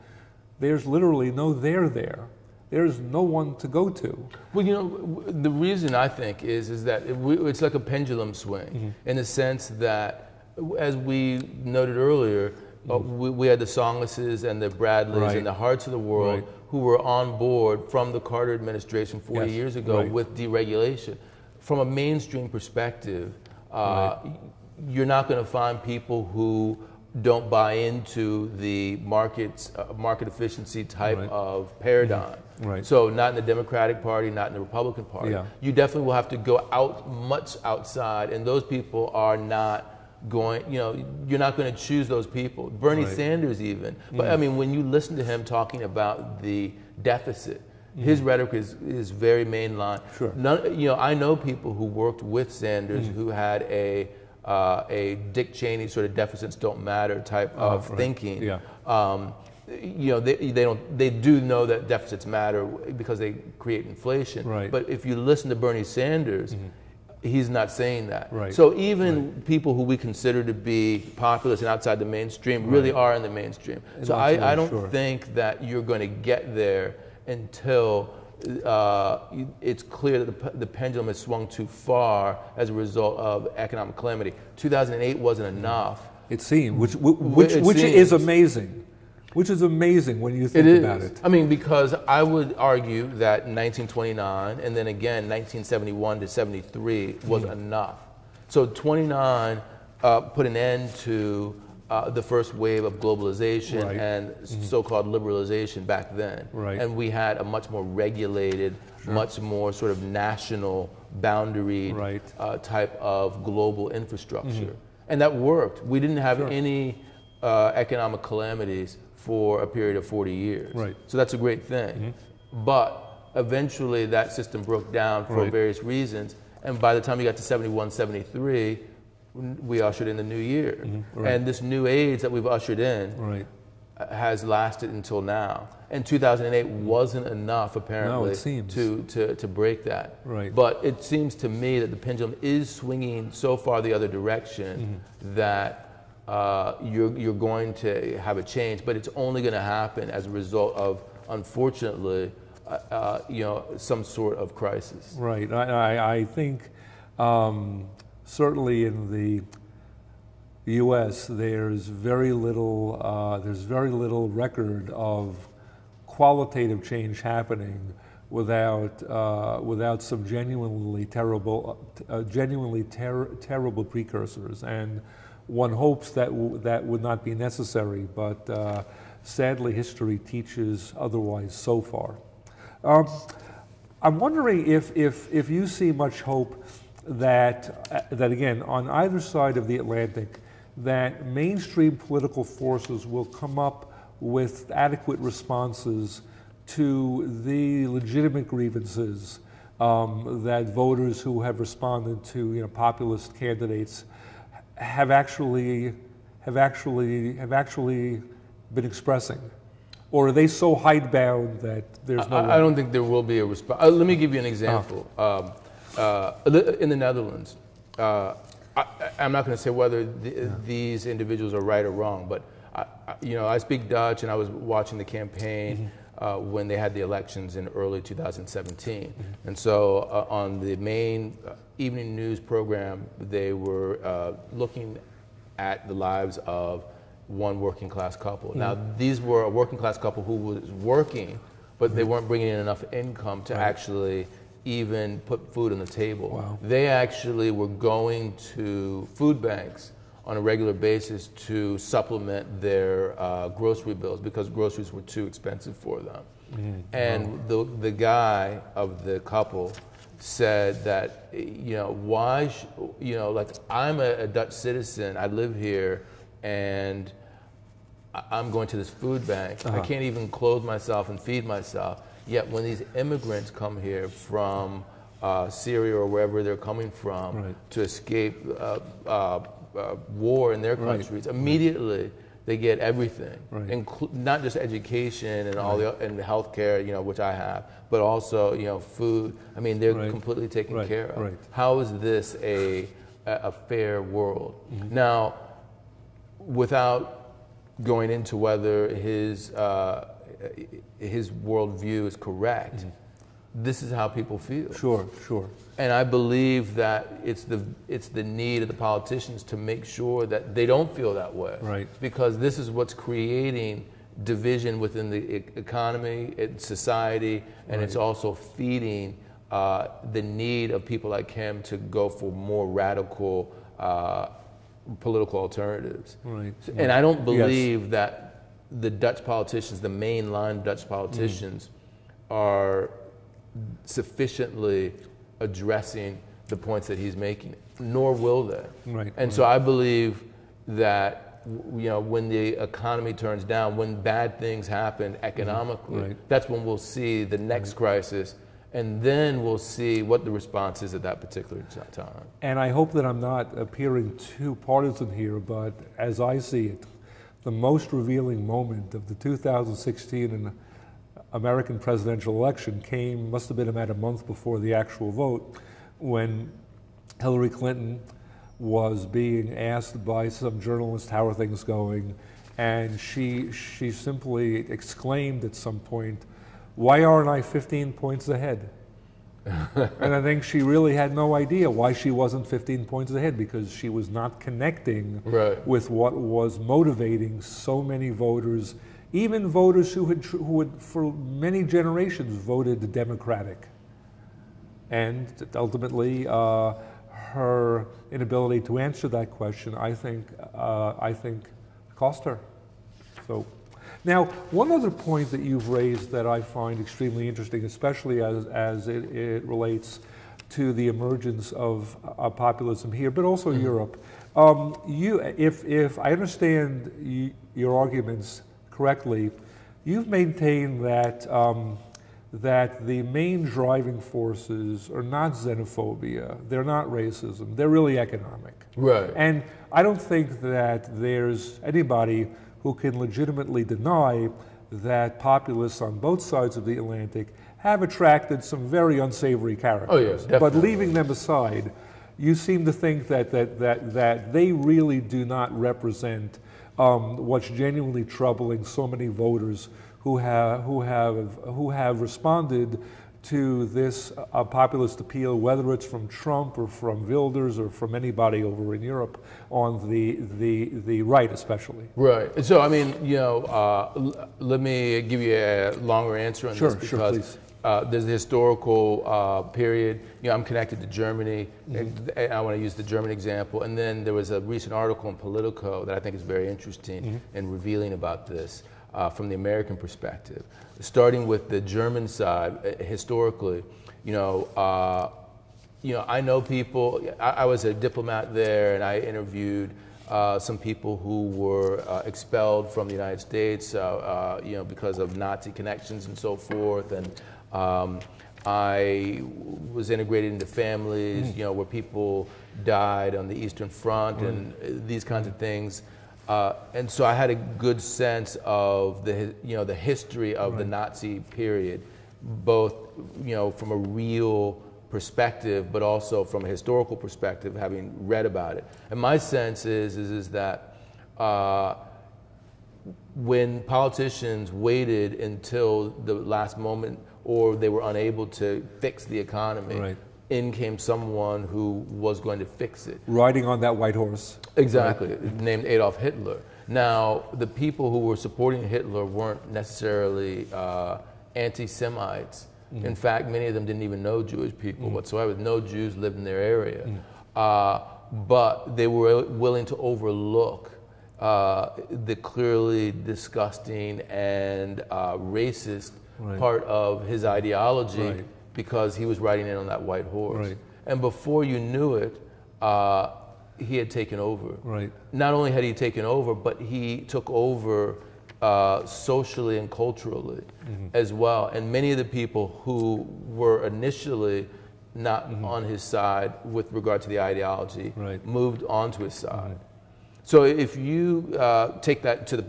there's literally no there there. There's no one to go to. Well, you know, the reason I think is that it's like a pendulum swing in the sense that, as we noted earlier, we had the Songleses and the Bradleys and the Harts of the world who were on board from the Carter administration 40 years ago with deregulation. From a mainstream perspective, you're not going to find people who don't buy into the market efficiency type of paradigm. So not in the Democratic Party, not in the Republican Party. You definitely will have to go out much outside, and those people are not going, you know, you're not going to choose those people. Bernie Sanders even, but I mean, when you listen to him talking about the deficit, his rhetoric is very mainline. None, you know, I know people who worked with Sanders who had a Dick Cheney sort of deficits don't matter type of thinking. You know, they do know that deficits matter because they create inflation. But if you listen to Bernie Sanders, he's not saying that. So even people who we consider to be populist and outside the mainstream really are in the mainstream. So I don't think that you're going to get there until it's clear that the pendulum has swung too far as a result of economic calamity. 2008 wasn't enough. It seemed, which is amazing. Which is amazing when you think about it. I mean, because I would argue that 1929 and then again 1971 to 73 was enough. So 29 put an end to the first wave of globalization and so-called liberalization back then. And we had a much more regulated, much more sort of national, boundary type of global infrastructure. And that worked. We didn't have any economic calamities for a period of 40 years. So that's a great thing. But eventually that system broke down for various reasons. And by the time you got to 71, 73, we ushered in the new year. And this new age that we've ushered in has lasted until now. And 2008 wasn't enough, apparently, to break that. But it seems to me that the pendulum is swinging so far the other direction that you're going to have a change, but it's only going to happen as a result of unfortunately, you know, some sort of crisis. Right. I think certainly in the U.S. There's very little record of qualitative change happening without without some genuinely terrible terrible precursors, and one hopes that that would not be necessary, but sadly history teaches otherwise so far. I'm wondering if you see much hope that again, on either side of the Atlantic, that mainstream political forces will come up with adequate responses to the legitimate grievances that voters who have responded to, you know, populist candidates have actually been expressing, or are they so hidebound that there's no? I don't think there will be a response. Let me give you an example. In the Netherlands, I'm not going to say whether these individuals are right or wrong, but you know, I speak Dutch, and I was watching the campaign. When they had the elections in early 2017. And so on the main evening news program, they were looking at the lives of one working class couple. Now, these were a working class couple who was working, but they weren't bringing in enough income to actually even put food on the table. They actually were going to food banks on a regular basis to supplement their grocery bills because groceries were too expensive for them. And the guy of the couple said that, you know, why, you know, like, I'm a Dutch citizen, I live here, and I'm going to this food bank. I can't even clothe myself and feed myself. Yet when these immigrants come here from Syria or wherever they're coming from to escape war in their countries, immediately they get everything, not just education and all the and healthcare, you know, which I have, but also, you know, food. I mean, they're completely taken care of. How is this a fair world? Now, without going into whether his worldview is correct, this is how people feel. Sure. And I believe that it's the need of the politicians to make sure that they don't feel that way. Because this is what's creating division within the economy, society, and it's also feeding the need of people like him to go for more radical political alternatives. And I don't believe that the Dutch politicians, the mainline Dutch politicians, are sufficiently addressing the points that he's making, nor will they. So I believe that, you know, when the economy turns down, when bad things happen economically, that's when we'll see the next crisis, and then we'll see what the response is at that particular time. And I hope that I'm not appearing too partisan here, but as I see it, the most revealing moment of the 2016 and American presidential election must have been about a month before the actual vote, when Hillary Clinton was being asked by some journalist, how are things going? And she simply exclaimed at some point, why aren't I 15 points ahead? And I think she really had no idea why she wasn't 15 points ahead, because she was not connecting with what was motivating so many voters, even voters who had for many generations voted Democratic. And ultimately, her inability to answer that question, I think, cost her. So, now, one other point that you've raised that I find extremely interesting, especially as it relates to the emergence of populism here, but also Europe. If I understand your arguments correctly, you've maintained that that the main driving forces are not xenophobia, they're not racism, they're really economic. And I don't think that there's anybody who can legitimately deny that populists on both sides of the Atlantic have attracted some very unsavory characters. But leaving them aside, you seem to think that they really do not represent what's genuinely troubling so many voters who have responded to this populist appeal, whether it's from Trump or from Wilders or from anybody over in Europe, on the right especially. Right. So I mean, you know, let me give you a longer answer on this, because there's the historical period. You know, I'm connected to Germany, and I want to use the German example. And then there was a recent article in Politico that I think is very interesting and revealing about this. From the American perspective, starting with the German side, historically, I know people. I was a diplomat there, and I interviewed some people who were expelled from the United States, because of Nazi connections and so forth. And I was integrated into families, where people died on the Eastern Front and these kinds of things. And so I had a good sense of the history of the Nazi period, both from a real perspective, but also from a historical perspective, having read about it. And my sense is that when politicians waited until the last moment, or they were unable to fix the economy. Right. In came someone who was going to fix it. Riding on that white horse. Exactly, named Adolf Hitler. Now, the people who were supporting Hitler weren't necessarily anti-Semites. In fact, many of them didn't even know Jewish people whatsoever. No Jews lived in their area. But they were willing to overlook the clearly disgusting and racist part of his ideology. Because he was riding in on that white horse. And before you knew it, he had taken over. Not only had he taken over, but he took over socially and culturally as well. And many of the people who were initially not on his side with regard to the ideology moved onto his side. So if you take that to the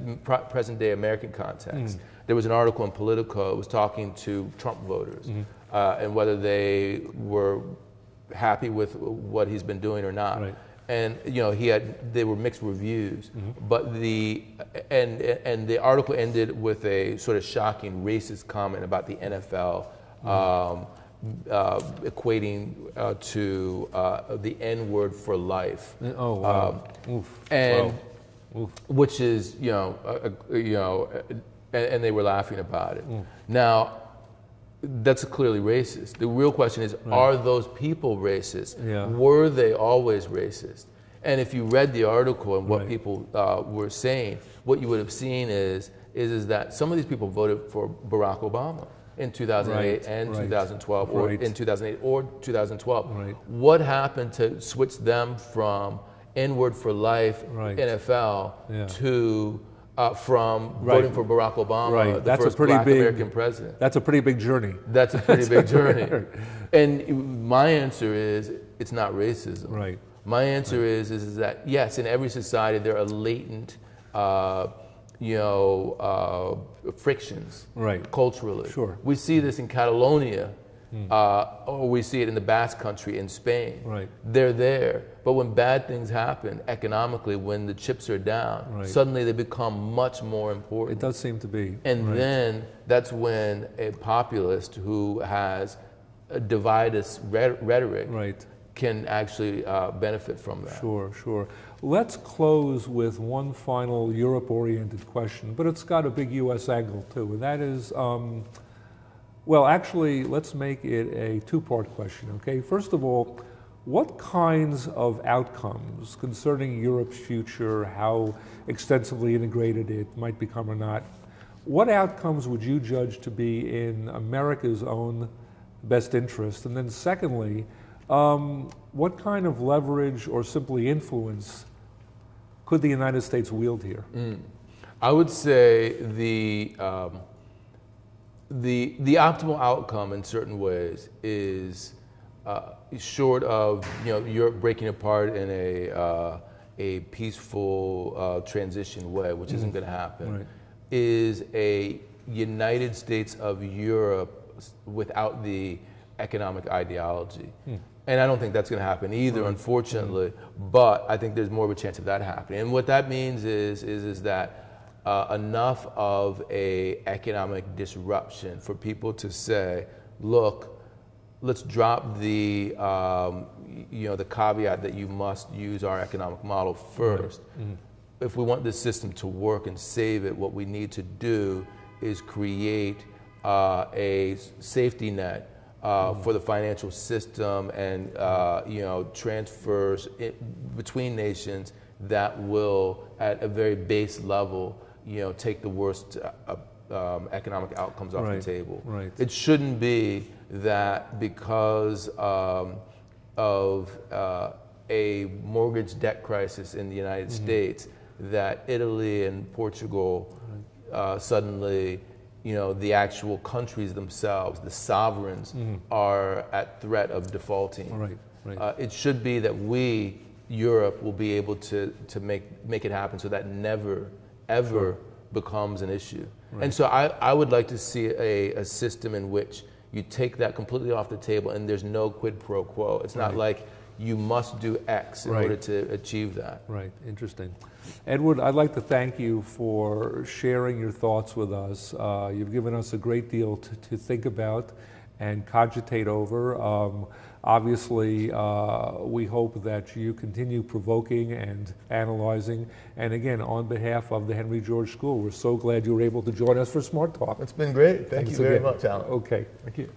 present day American context, there was an article in Politico that was talking to Trump voters. And whether they were happy with what he's been doing or not, and they were mixed reviews. But the article ended with a sort of shocking racist comment about the NFL equating to the N-word for life. Oh wow! And wow. Which is and they were laughing about it. Now. That's clearly racist. The real question is, are those people racist? Were they always racist? And if you read the article and what people were saying, what you would have seen is that some of these people voted for Barack Obama in 2008 and 2012, or in 2008 or 2012. What happened to switch them from N-word for life, NFL, to... from voting for Barack Obama, the first black American president. That's a pretty big journey. That's a pretty big journey. And my answer is, it's not racism. My answer is that, yes, in every society there are latent, frictions culturally. We see this in Catalonia, or we see it in the Basque Country in Spain. They're there. But when bad things happen economically, when the chips are down, suddenly they become much more important. It does seem to be. And then that's when a populist who has a dividist rhetoric can actually benefit from that. Let's close with one final Europe-oriented question, but it's got a big U.S. angle too, and that is, well, actually, let's make it a two-part question, okay? First of all, what kinds of outcomes concerning Europe's future, how extensively integrated it might become or not, what outcomes would you judge to be in America's own best interest? And then secondly, what kind of leverage or simply influence could the United States wield here? I would say the optimal outcome in certain ways is short of Europe breaking apart in a peaceful transition way, which isn't going to happen, is a United States of Europe without the economic ideology. And I don't think that's going to happen either, unfortunately, but I think there's more of a chance of that happening. And what that means is that enough of a economic disruption for people to say, look, let's drop the the caveat that you must use our economic model first. Mm-hmm. If we want this system to work and save it, what we need to do is create a safety net for the financial system and transfers between nations that will, at a very base level, take the worst economic outcomes off the table. Right. It shouldn't be that because of a mortgage debt crisis in the United States that Italy and Portugal suddenly, the actual countries themselves, the sovereigns, are at threat of defaulting. Right, right. It should be that we, Europe, will be able to make it happen so that never, ever becomes an issue. Right. And so I would like to see a system in which you take that completely off the table and there's no quid pro quo. It's not like you must do X in order to achieve that. Right, interesting. Edward, I'd like to thank you for sharing your thoughts with us. You've given us a great deal to think about and cogitate over. Obviously, we hope that you continue provoking and analyzing. And again, on behalf of the Henry George School, we're so glad you were able to join us for Smart Talk. It's been great. Thank you very much, Alan. Okay. Thank you.